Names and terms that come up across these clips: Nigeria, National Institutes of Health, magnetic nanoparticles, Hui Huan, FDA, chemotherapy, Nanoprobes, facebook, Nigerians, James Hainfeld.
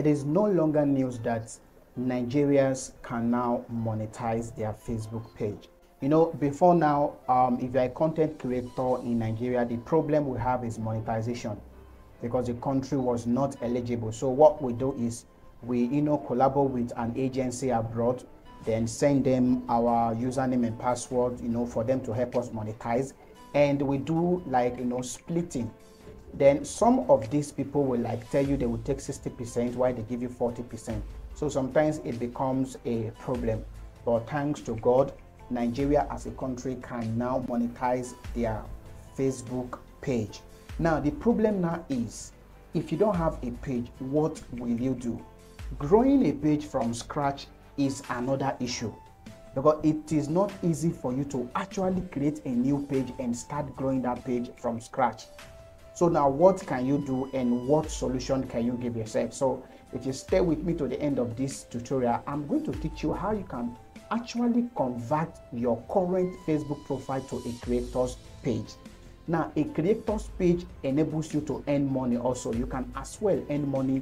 It is no longer news that Nigerians can now monetize their Facebook page. You know, before now, if you're a content creator in Nigeria, the problem we have is monetization, because the country was not eligible. So what we do is we, collaborate with an agency abroad, then send them our username and password, for them to help us monetize. And we do like, splitting. Then some of these people will like tell you they will take 60%, while they give you 40%. So sometimes it becomes a problem. But thanks to God, Nigeria as a country can now monetize their Facebook page. Now the problem now is, if you don't have a page, what will you do? Growing a page from scratch is another issue, because it is not easy for you to actually create a new page and start growing that page from scratch. So now what can you do, and what solution can you give yourself? So if you stay with me to the end of this tutorial, I'm going to teach you how you can actually convert your current Facebook profile to a creator's page. Now a creator's page enables you to earn money also. You can as well earn money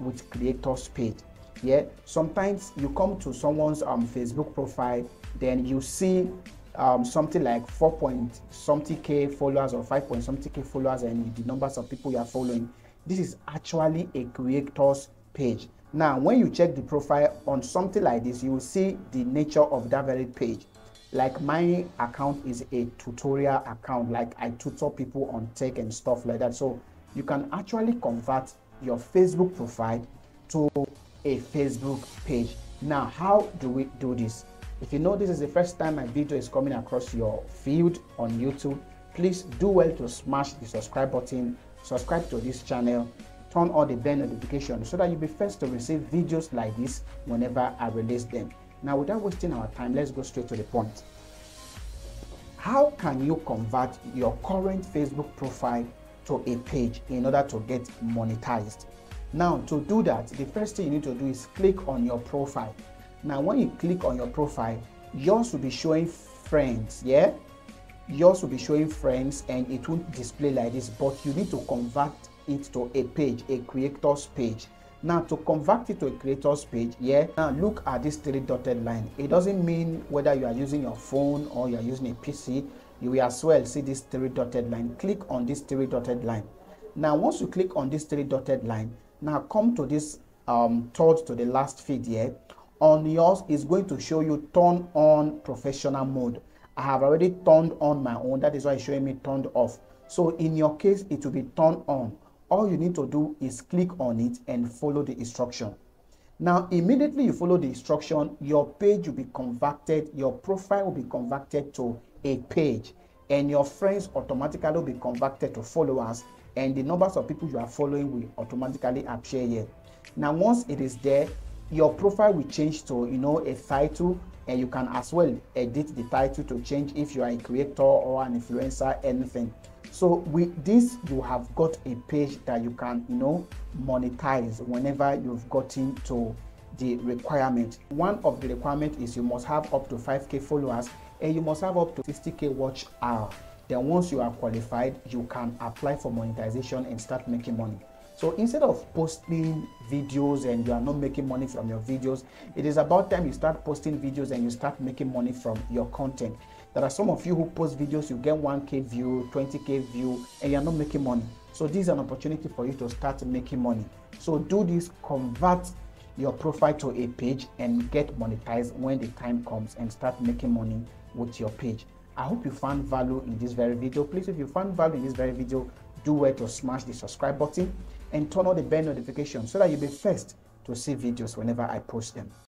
with creator's page. Yeah, sometimes you come to someone's Facebook profile, then you see something like 4.something K followers or 5.something K followers, and the numbers of people you are following. This is actually a creator's page. Now when you check the profile on something like this, you will see the nature of that very page. Like my account is a tutorial account, like I tutor people on tech and stuff like that. So you can actually convert your Facebook profile to a Facebook page. Now how do we do this? If you know this is the first time my video is coming across your feed on YouTube, please do well to smash the subscribe button, subscribe to this channel, turn on the bell notification so that you'll be first to receive videos like this whenever I release them. Now without wasting our time, let's go straight to the point. How can you convert your current Facebook profile to a page in order to get monetized? Now to do that, the first thing you need to do is click on your profile. Now when you click on your profile, yours will be showing friends. Yeah, yours will be showing friends, and it won't display like this, but you need to convert it to a page, a creator's page. Now to convert it to a creator's page, yeah, now look at this three dotted line. It doesn't mean whether you are using your phone or you are using a PC, you will as well see this three dotted line. Click on this three dotted line. Now once you click on this three dotted line, now come to this third to the last feed here. On yours is going to show you turn on professional mode. I have already turned on my own, that is why it's showing me turned off. So in your case, it will be turned on. All you need to do is click on it and follow the instruction. Now immediately you follow the instruction, your page will be converted, your profile will be converted to a page, and your friends automatically will be converted to followers, and the numbers of people you are following will automatically appear here. Now once it is there, your profile will change to a title, and you can as well edit the title to change if you are a creator or an influencer, anything. So with this, you have got a page that you can monetize whenever you've gotten to the requirement. One of the requirements is you must have up to 5K followers, and you must have up to 60K watch hour. Then once you are qualified, you can apply for monetization and start making money. So instead of posting videos and you are not making money from your videos, it is about time you start posting videos and you start making money from your content. There are some of you who post videos, you get 1K view, 20K view, and you are not making money. So this is an opportunity for you to start making money. So do this, convert your profile to a page and get monetized when the time comes, and start making money with your page. I hope you found value in this very video. Please, if you found value in this very video, do well to smash the subscribe button and turn on the bell notification so that you'll be first to see videos whenever I post them.